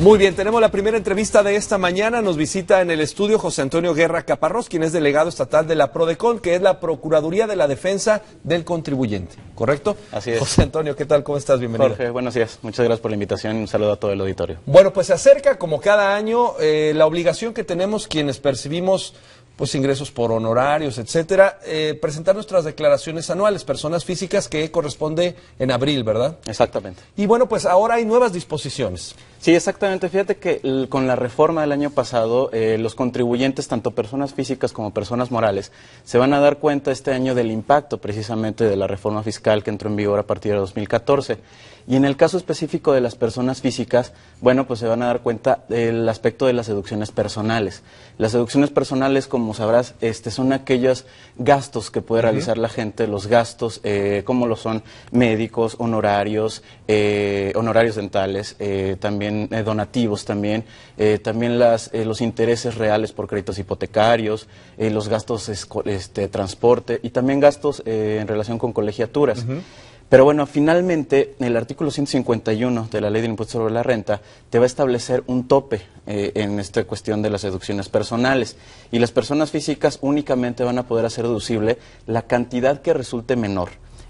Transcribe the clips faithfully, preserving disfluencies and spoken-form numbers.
Muy bien, tenemos la primera entrevista de esta mañana. Nos visita en el estudio José Antonio Guerra Caparrós, quien es delegado estatal de la PRODECON, que es la Procuraduría de la Defensa del Contribuyente, ¿correcto? Así es. José Antonio, ¿qué tal? ¿Cómo estás? Bienvenido. Jorge, buenos días. Muchas gracias por la invitación y un saludo a todo el auditorio. Bueno, pues se acerca, como cada año, eh, la obligación que tenemos quienes percibimos pues ingresos por honorarios, etcétera, eh, presentar nuestras declaraciones anuales, personas físicas, que corresponde en abril, ¿verdad? Exactamente. Y bueno, pues ahora hay nuevas disposiciones. Sí, exactamente. Fíjate que con la reforma del año pasado, eh, los contribuyentes, tanto personas físicas como personas morales, se van a dar cuenta este año del impacto precisamente de la reforma fiscal que entró en vigor a partir de dos mil catorce. Y en el caso específico de las personas físicas, bueno, pues se van a dar cuenta del aspecto de las deducciones personales. Las deducciones personales, como sabrás, este, son aquellos gastos que puede realizar uh-huh. la gente, los gastos eh, como lo son médicos, honorarios, eh, honorarios dentales, eh, también eh, donativos, también eh, también las, eh, los intereses reales por créditos hipotecarios, eh, los gastos este, transporte y también gastos eh, en relación con colegiaturas. Uh-huh. Pero bueno, finalmente, el artículo ciento cincuenta y uno de la Ley del Impuesto sobre la Renta te va a establecer un tope eh, en esta cuestión de las deducciones personales. Y las personas físicas únicamente van a poder hacer deducible la cantidad que resulte menor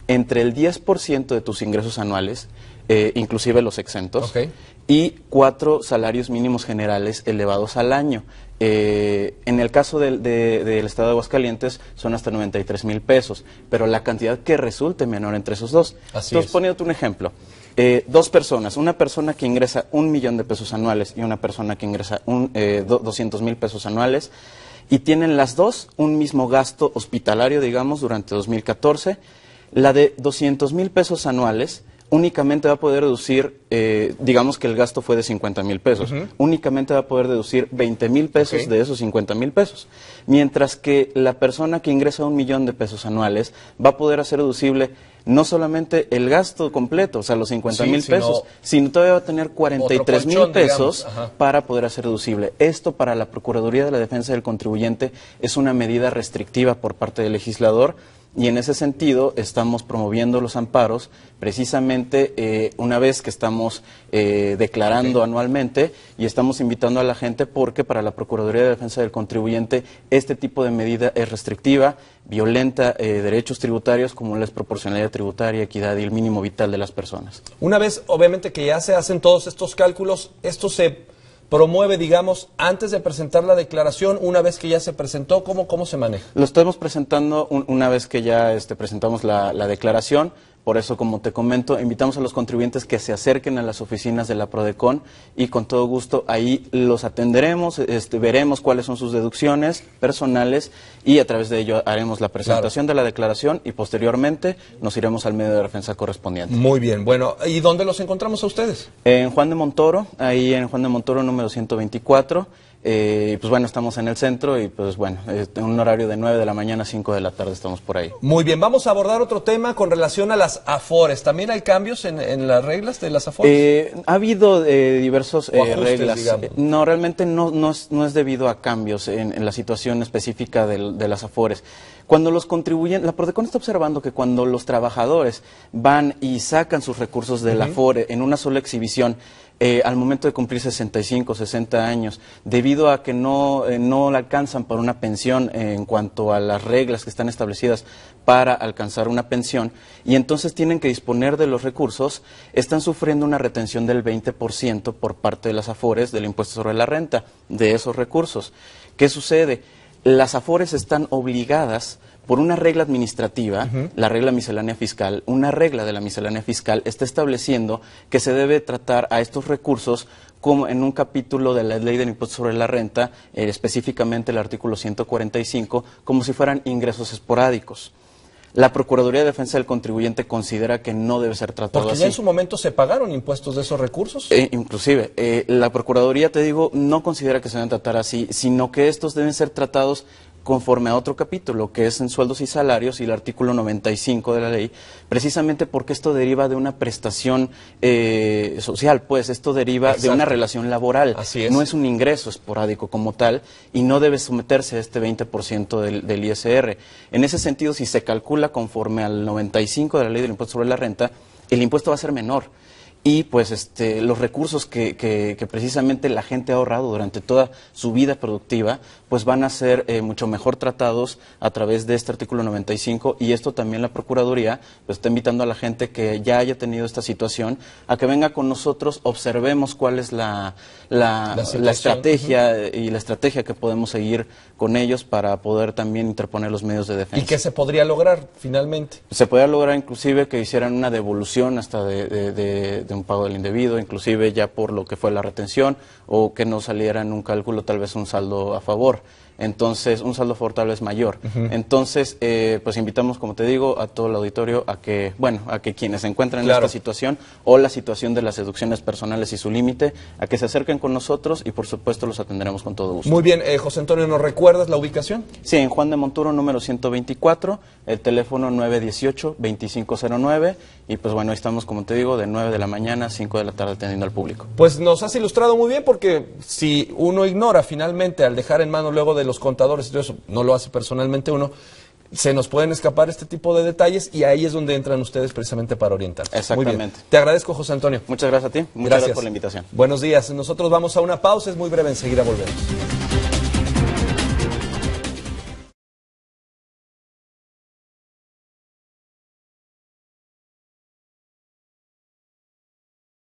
entre el diez por ciento de tus ingresos anuales, eh, inclusive los exentos, okay, y cuatro salarios mínimos generales elevados al año. Eh, en el caso del, de, del estado de Aguascalientes son hasta noventa y tres mil pesos, pero la cantidad que resulte menor entre esos dos. Así Entonces, es. Poniéndote un ejemplo, eh, dos personas, una persona que ingresa un millón de pesos anuales y una persona que ingresa un, eh, do, doscientos mil pesos anuales, y tienen las dos un mismo gasto hospitalario, digamos, durante dos mil catorce, la de doscientos mil pesos anuales únicamente va a poder deducir, eh, digamos que el gasto fue de cincuenta mil pesos, uh-huh. únicamente va a poder deducir veinte mil pesos okay. de esos cincuenta mil pesos. Mientras que la persona que ingresa un millón de pesos anuales va a poder hacer deducible no solamente el gasto completo, o sea, los cincuenta mil pesos, sino todavía va a tener cuarenta y tres mil pesos para poder hacer deducible. Esto para la Procuraduría de la Defensa del Contribuyente es una medida restrictiva por parte del legislador. Y en ese sentido estamos promoviendo los amparos, precisamente eh, una vez que estamos eh, declarando okay. anualmente, y estamos invitando a la gente porque para la Procuraduría de Defensa del Contribuyente este tipo de medida es restrictiva, violenta eh, derechos tributarios como la desproporcionalidad tributaria, equidad y el mínimo vital de las personas. Una vez obviamente que ya se hacen todos estos cálculos, esto se promueve, digamos, antes de presentar la declaración, una vez que ya se presentó, ¿cómo, cómo se maneja? Lo estamos presentando un, una vez que ya este, presentamos la, la declaración. Por eso, como te comento, invitamos a los contribuyentes que se acerquen a las oficinas de la PRODECON y con todo gusto ahí los atenderemos, este, veremos cuáles son sus deducciones personales y a través de ello haremos la presentación claro. de la declaración y posteriormente nos iremos al medio de defensa correspondiente. Muy bien, bueno, ¿y dónde los encontramos a ustedes? En Juan de Montoro, ahí en Juan de Montoro número ciento veinticuatro. Eh, pues bueno, estamos en el centro y pues bueno, en un horario de nueve de la mañana a cinco de la tarde estamos por ahí. Muy bien, vamos a abordar otro tema con relación a las afores. ¿También hay cambios en, en las reglas de las afores? Eh, ha habido eh, diversos eh, ajustes, reglas. Digamos. Eh, no, realmente no, no, es, no es debido a cambios en, en la situación específica de, de las afores. Cuando los contribuyentes, la PRODECON está observando que cuando los trabajadores van y sacan sus recursos de la uh-huh. afore en una sola exhibición, Eh, al momento de cumplir sesenta y cinco, sesenta años, debido a que no, eh, no alcanzan para una pensión eh, en cuanto a las reglas que están establecidas para alcanzar una pensión, y entonces tienen que disponer de los recursos, están sufriendo una retención del veinte por ciento por parte de las afores del impuesto sobre la renta de esos recursos. ¿Qué sucede? Las afores están obligadas por una regla administrativa, uh-huh. la regla miscelánea fiscal, una regla de la miscelánea fiscal está estableciendo que se debe tratar a estos recursos como en un capítulo de la Ley del Impuesto sobre la Renta, eh, específicamente el artículo ciento cuarenta y cinco, como si fueran ingresos esporádicos. La Procuraduría de Defensa del Contribuyente considera que no debe ser tratado así. Porque ya en su momento se pagaron impuestos de esos recursos. Eh, inclusive, eh, la Procuraduría, te digo, no considera que se deben tratar así, sino que estos deben ser tratados conforme a otro capítulo, que es en sueldos y salarios y el artículo noventa y cinco de la ley, precisamente porque esto deriva de una prestación eh, social, pues esto deriva Exacto. de una relación laboral. Así es. No es un ingreso esporádico como tal y no debe someterse a este veinte por ciento del, del I S R. En ese sentido, si se calcula conforme al noventa y cinco de la Ley del Impuesto sobre la Renta, el impuesto va a ser menor. y pues este, los recursos que, que, que precisamente la gente ha ahorrado durante toda su vida productiva, pues van a ser eh, mucho mejor tratados a través de este artículo noventa y cinco, y esto también la Procuraduría pues, está invitando a la gente que ya haya tenido esta situación a que venga con nosotros, observemos cuál es la, la, la, la estrategia uh-huh. y la estrategia que podemos seguir con ellos para poder también interponer los medios de defensa. ¿Y qué se podría lograr finalmente? Se podría lograr inclusive que hicieran una devolución hasta de, de, de, de un pago del indebido, inclusive ya por lo que fue la retención, o que no saliera en un cálculo tal vez un saldo a favor. Entonces, un saldo favorable es mayor. Uh-huh. Entonces, eh, pues invitamos, como te digo, a todo el auditorio a que, bueno, a que quienes se encuentran claro. en esta situación o la situación de las deducciones personales y su límite, a que se acerquen con nosotros y, por supuesto, los atenderemos con todo gusto. Muy bien. Eh, José Antonio, ¿nos recuerdas la ubicación? Sí, en Juan de Montoro, número ciento veinticuatro, el teléfono nueve dieciocho, veinticinco cero nueve. Y, pues, bueno, ahí estamos, como te digo, de nueve de la mañana a cinco de la tarde atendiendo al público. Pues nos has ilustrado muy bien, porque si uno ignora finalmente al dejar en mano luego de los contadores, y todo eso, no lo hace personalmente uno, se nos pueden escapar este tipo de detalles, y ahí es donde entran ustedes precisamente para orientarse. Exactamente. Muy bien. Te agradezco, José Antonio. Muchas gracias a ti. Muchas gracias, gracias por la invitación. Buenos días. Nosotros vamos a una pausa, es muy breve, enseguida volvemos.